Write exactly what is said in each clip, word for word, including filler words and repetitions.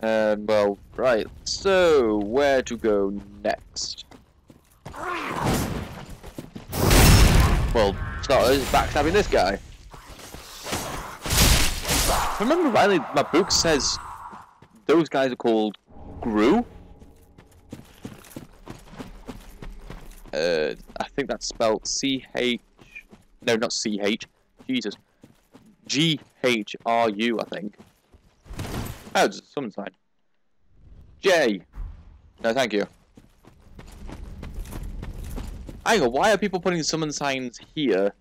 And, well, right, so where to go next? Well, starters, backstabbing this guy. If I remember rightly, my book says those guys are called Ghru. Uh, I think that's spelled C H... No, not C H. Jesus. G H R U, I think. Oh, it's a summon sign. J! No, thank you. Hang on, why are people putting summon signs here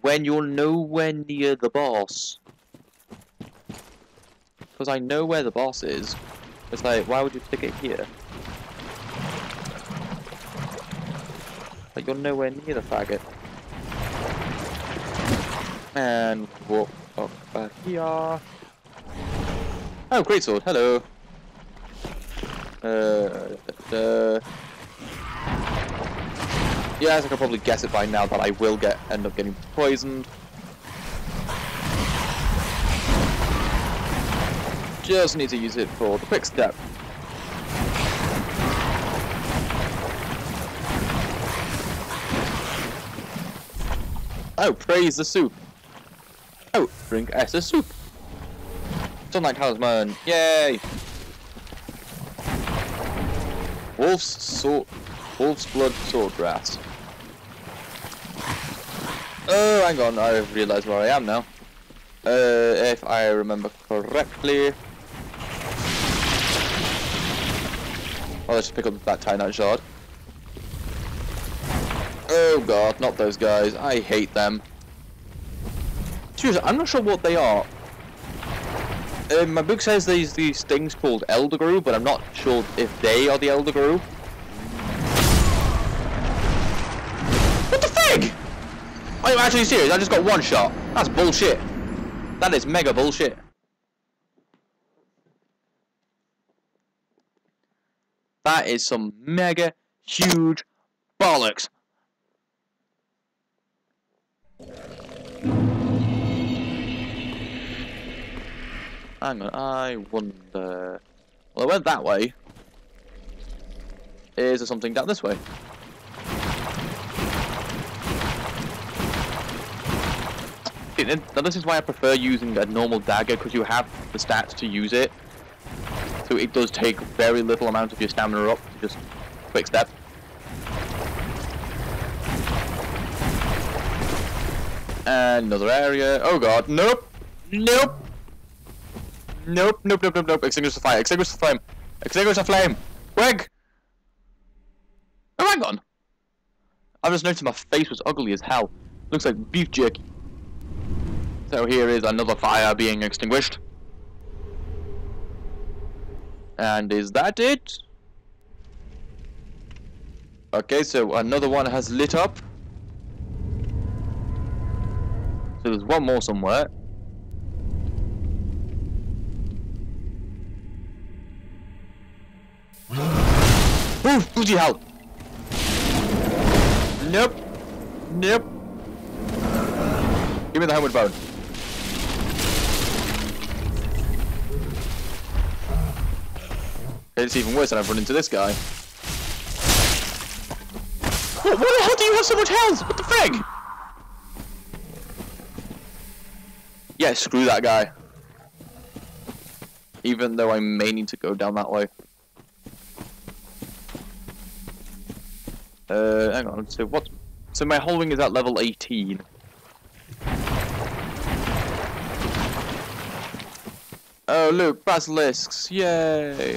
when you're nowhere near the boss? Because I know where the boss is. It's like, why would you stick it here? Like, you're nowhere near the faggot. And walk up back here. Oh, greatsword, hello. Uh, uh, yeah, as I can probably guess it by now, that I will get end up getting poisoned. Just need to use it for the quick step. Oh, praise the soup. Oh, drink estus soup. Sunlight talisman, yay! Wolf's sword, wolf's blood sword grass. Oh, hang on, I realise where I am now. Uh, if I remember correctly. Oh, let's just pick up that Titanite shard. Oh god, not those guys. I hate them. Seriously, I'm not sure what they are. Um, my book says there's these things called Elder Groove, but I'm not sure if they are the Elder Groove. What the fig? Are you actually serious? I just got one shot. That's bullshit. That is mega bullshit. That is some mega huge bollocks. Hang on, I wonder... Well, I went that way. Is there something down this way? Now, this is why I prefer using a normal dagger, because you have the stats to use it. So it does take very little amount of your stamina up, just quick step. Another area. Oh god, nope! Nope! Nope, nope, nope, nope, nope. Extinguish the fire, extinguish the flame, extinguish the flame! Quick! Oh, hang on! I just noticed my face was ugly as hell. Looks like beef jerky. So here is another fire being extinguished. And is that it? Okay, so another one has lit up. So there's one more somewhere. Ooh, bloody hell! Nope. Nope. Give me the homeward bone. Okay, it's even worse than I've run into this guy. What, what the hell do you have so much health? What the frig? Yeah, screw that guy. Even though I may need to go down that way. Uh, hang on, so what? So my whole wing is at level eighteen. Oh look, basilisks, yay!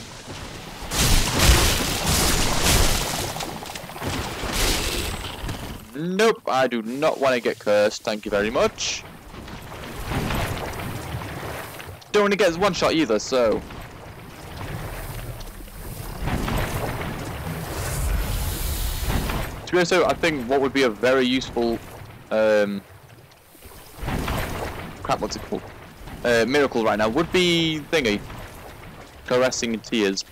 Nope, I do not want to get cursed, thank you very much. Don't want to get one shot either, so... So I think what would be a very useful, um, crap, what's it called? Uh, miracle right now would be thingy, Caressing Tears.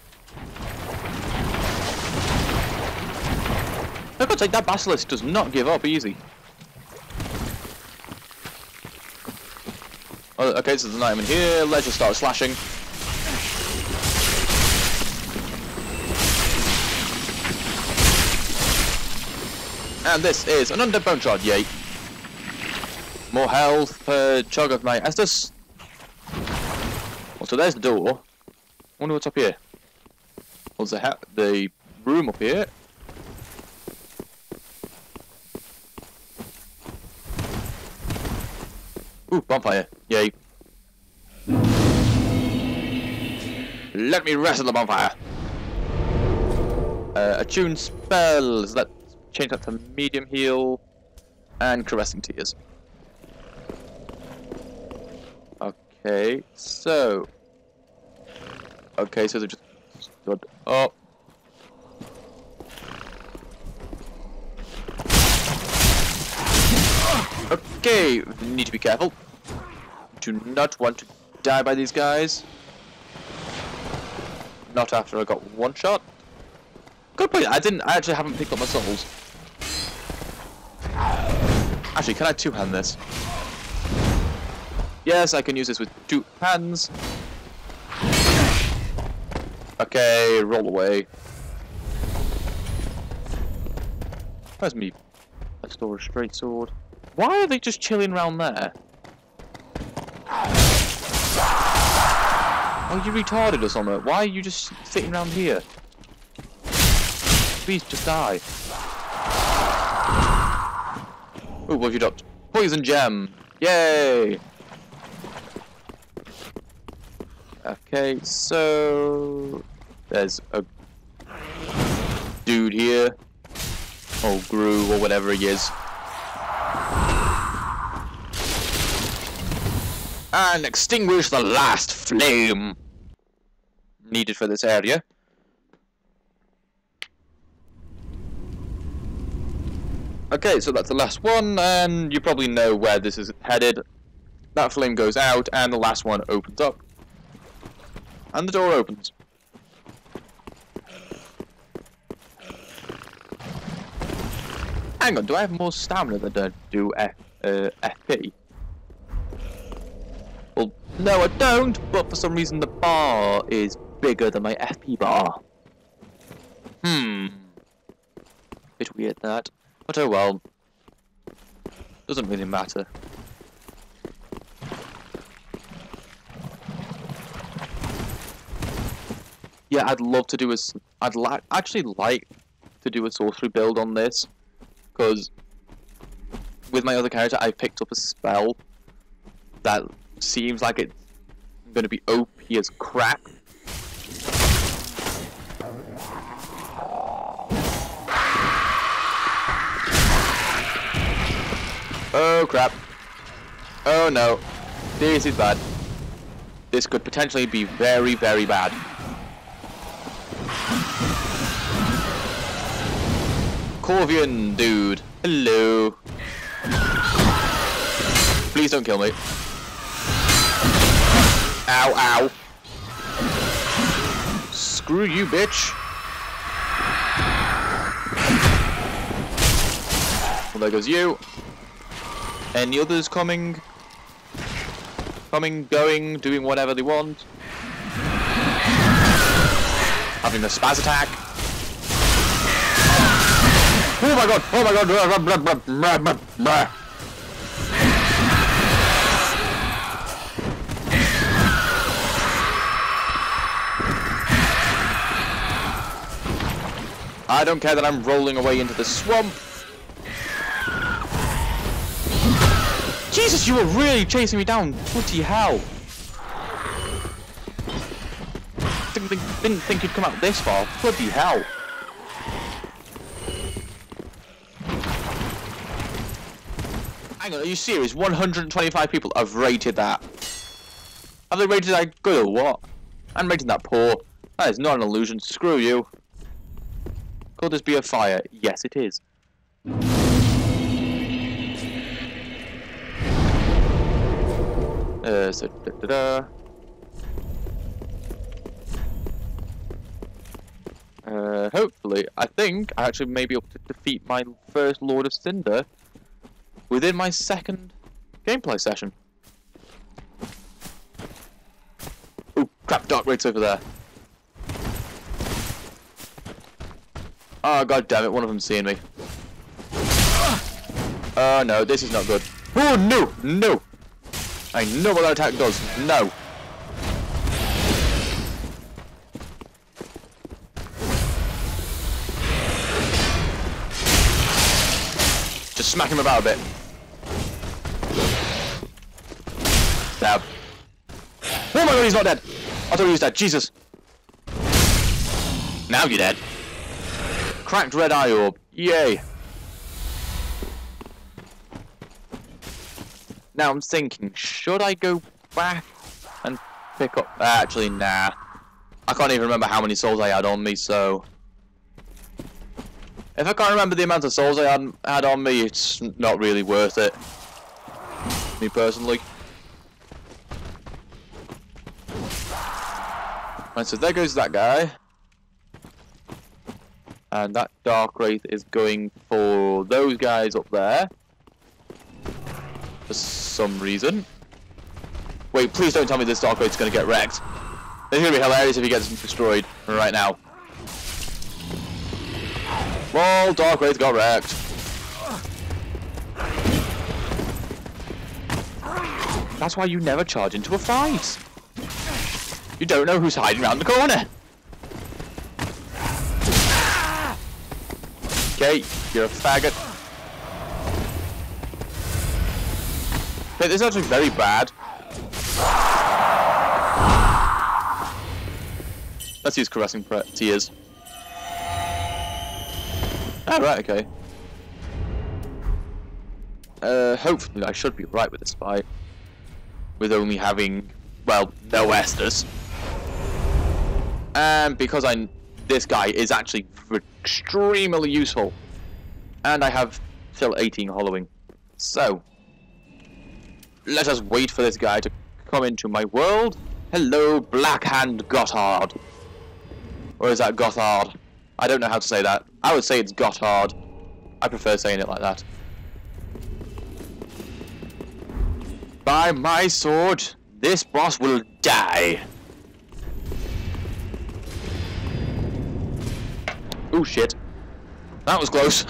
I've got to take that basilisk does not give up easy. Oh, okay, so there's an item in here. Let's just start slashing. And this is an Undead Shard, yay! More health per chug of my Estus. Well, so there's the door. I wonder what's up here. Well, there's the, the room up here. Ooh, bonfire, yay! Let me wrestle the bonfire! Uh, attune spells, let's change that to medium heal and caressing tears. Okay, so. Okay, so they're just stood up. Okay, we need to be careful. Do not want to die by these guys. Not after I got one shot. Good point. I didn't. I actually haven't picked up my souls. Actually, can I two-hand this? Yes, I can use this with two hands. Okay, roll away. Where's me? I stole a straight sword. Why are they just chilling around there? Oh, you retarded or something. Why are you just sitting around here? Please, just die. Oh, what have you dropped? Poison Gem! Yay! Okay, so... There's a... dude here. Or Ghru, or whatever he is. And extinguish the last flame! Needed for this area. Okay, so that's the last one, and you probably know where this is headed. That flame goes out, and the last one opens up. And the door opens. Hang on, do I have more stamina than I do F uh, F P? Well, no I don't, but for some reason the bar is bigger than my F P bar. Hmm. Bit weird that. But oh well. Doesn't really matter. Yeah, I'd love to do a... I'd li actually like to do a sorcery build on this. Because with my other character, I picked up a spell that seems like it's going to be O P as crap. Oh crap. Oh no. This is bad. This could potentially be very, very bad. Corvian dude. Hello. Please don't kill me. Ow, ow. Screw you, bitch. Well, there goes you. Any others coming? Coming, going, doing whatever they want. Having a spaz attack. Oh my god! Oh my god! I don't care that I'm rolling away into the swamp. Jesus, you were really chasing me down. Bloody hell. Didn't think, didn't think you'd come out this far. Bloody hell. Hang on, are you serious? one hundred twenty-five people have rated that. Have they rated that good or what? I'm rating that poor. That is not an illusion. Screw you. Could this be a fire? Yes, it is. Uh, so, da, da, da. Uh, hopefully, I think I actually may be able to defeat my first Lord of Cinder within my second gameplay session. Oh crap, Dark Wraith's over there. Oh god damn it, one of them's seeing me. Oh uh, no, this is not good. Oh no, no! I know what that attack does. No. Just smack him about a bit. Stab. Oh my god, he's not dead! I thought he was dead. Jesus. Now you're dead. Cracked red eye orb. Yay. Now I'm thinking, should I go back and pick up... Actually, nah. I can't even remember how many souls I had on me, so... If I can't remember the amount of souls I had, had on me, it's not really worth it. Me personally. Right, so there goes that guy. And that Dark Wraith is going for those guys up there. For some reason. Wait, please don't tell me this Dark Wraith's going to get wrecked. It's going to be hilarious if he gets destroyed right now. Well, Dark Wraith got wrecked. That's why you never charge into a fight. You don't know who's hiding around the corner. Okay, you're a faggot. Wait, this is actually very bad. Let's use Caressing Tears. Oh, right, okay. Uh, hopefully I should be right with this fight. With only having, well, no Estus. And because I, this guy is actually extremely useful. And I have still eighteen hollowing. So, let us wait for this guy to come into my world. Hello, Black Hand Gotthard. Or is that Gotthard? I don't know how to say that. I would say it's Gotthard. I prefer saying it like that. By my sword, this boss will die. Oh shit. That was close.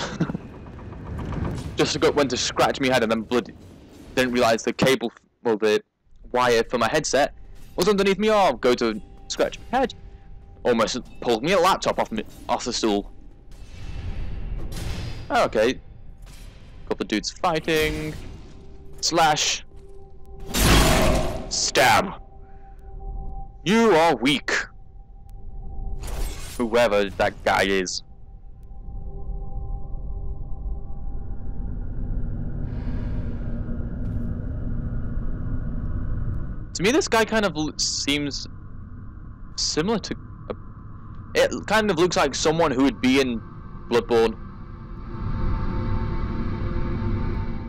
Just got one to scratch me head and then bloody didn't realise the cable, well the wire for my headset was underneath me arm. Go to scratch my head. Almost pulled me a laptop off me, off the stool. Oh, okay. Couple of dudes fighting. Slash. Stab. You are weak. Whoever that guy is. To me, this guy kind of seems similar to... Uh, it kind of looks like someone who would be in Bloodborne.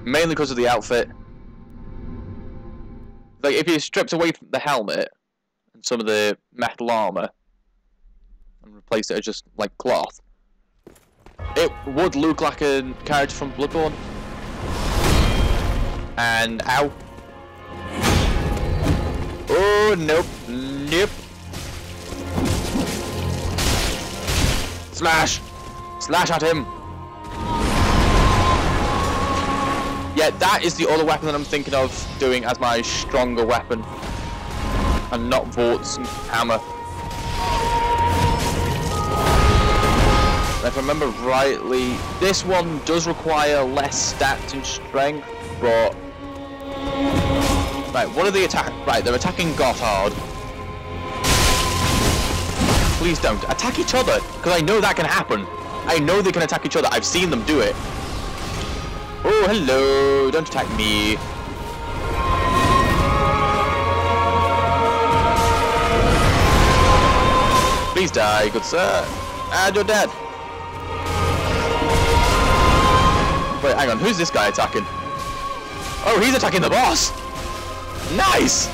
Mainly because of the outfit. Like, if you stripped away from the helmet and some of the metal armor, and replaced it as just, like, cloth, it would look like a character from Bloodborne. And, ow. Oh, nope. Nope. Slash. Slash at him. Yeah, that is the other weapon that I'm thinking of doing as my stronger weapon. And not Vort's hammer. If I remember rightly, this one does require less stats and strength, but... Right, what are they attack? Right, they're attacking Gotthard. Please don't. Attack each other, because I know that can happen. I know they can attack each other. I've seen them do it. Oh, hello. Don't attack me. Please die, good sir. And you're dead. Wait, hang on, who's this guy attacking? Oh, he's attacking the boss! Nice!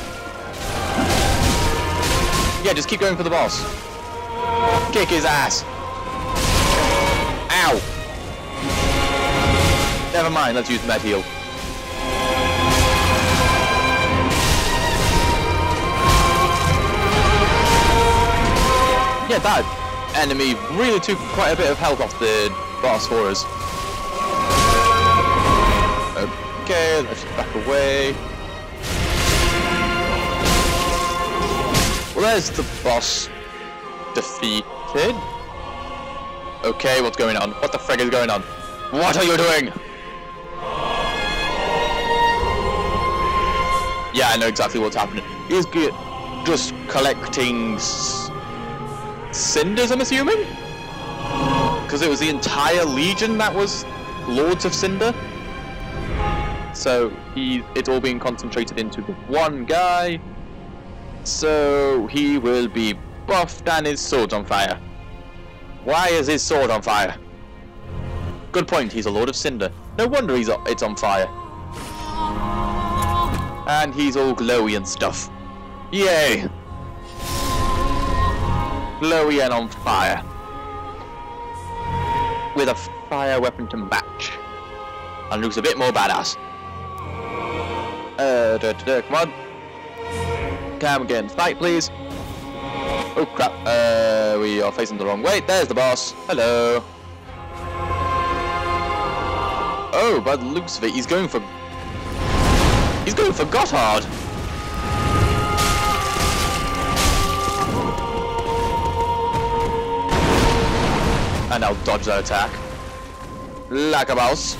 Yeah, just keep going for the boss. Kick his ass. Ow! Never mind, let's use med heal. Yeah, that enemy really took quite a bit of health off the boss for us. Okay, let's back away. Well, there's the boss defeated. Okay, what's going on? What the frick is going on? What are you doing? Yeah, I know exactly what's happening. He's just collecting cinders, I'm assuming? Because it was the entire legion that was Lords of Cinder. So he, it's all being concentrated into the one guy. So he will be buffed and his sword's on fire. Why is his sword on fire? Good point, he's a Lord of Cinder. No wonder he's it's on fire. And he's all glowy and stuff. Yay! Glowy and on fire. With a fire weapon to match. And looks a bit more badass. Uh, da, da, da, come on. Come again, fight please. Oh crap, uh, we are facing the wrong way. There's the boss. Hello. Oh, by the looks of it, he's going for... He's going for Gotthard! And I'll dodge that attack. Like a mouse.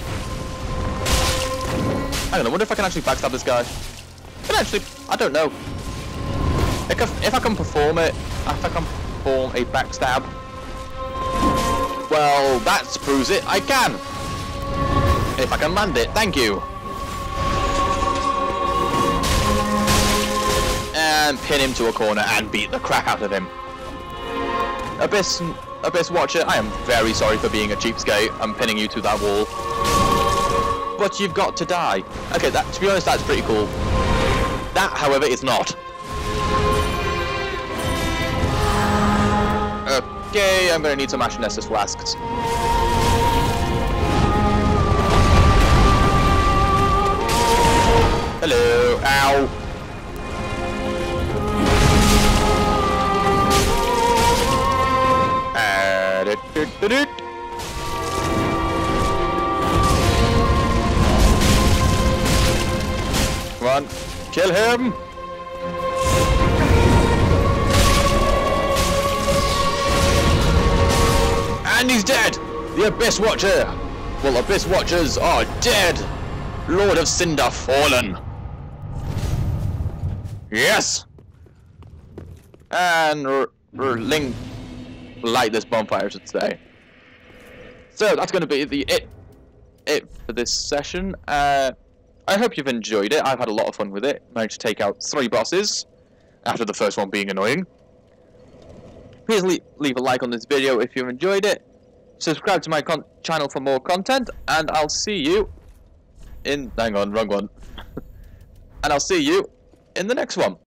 Hang on, I wonder if I can actually backstab this guy. Can I actually... I don't know. If I can perform it... If I can perform a backstab... Well, that proves it. I can! If I can land it, thank you! And pin him to a corner and beat the crap out of him. Abyss... Abyss Watcher, I am very sorry for being a cheapskate and pinning you to that wall. But you've got to die. Okay, that, to be honest, that's pretty cool. That, however, is not. Okay, I'm going to need some Ashen Estus Flasks. Hello, ow. Come on, kill him! And he's dead! The Abyss Watcher! Well, Abyss Watchers are dead! Lord of Cinder fallen! Yes! And r r Link... light this bonfire, I should say. So that's going to be the it it for this session. Uh, I hope you've enjoyed it. I've had a lot of fun with it. Managed to take out three bosses after the first one being annoying. Please leave, leave a like on this video if you enjoyed it. Subscribe to my con channel for more content, and I'll see you in. Hang on, wrong one. And I'll see you in the next one.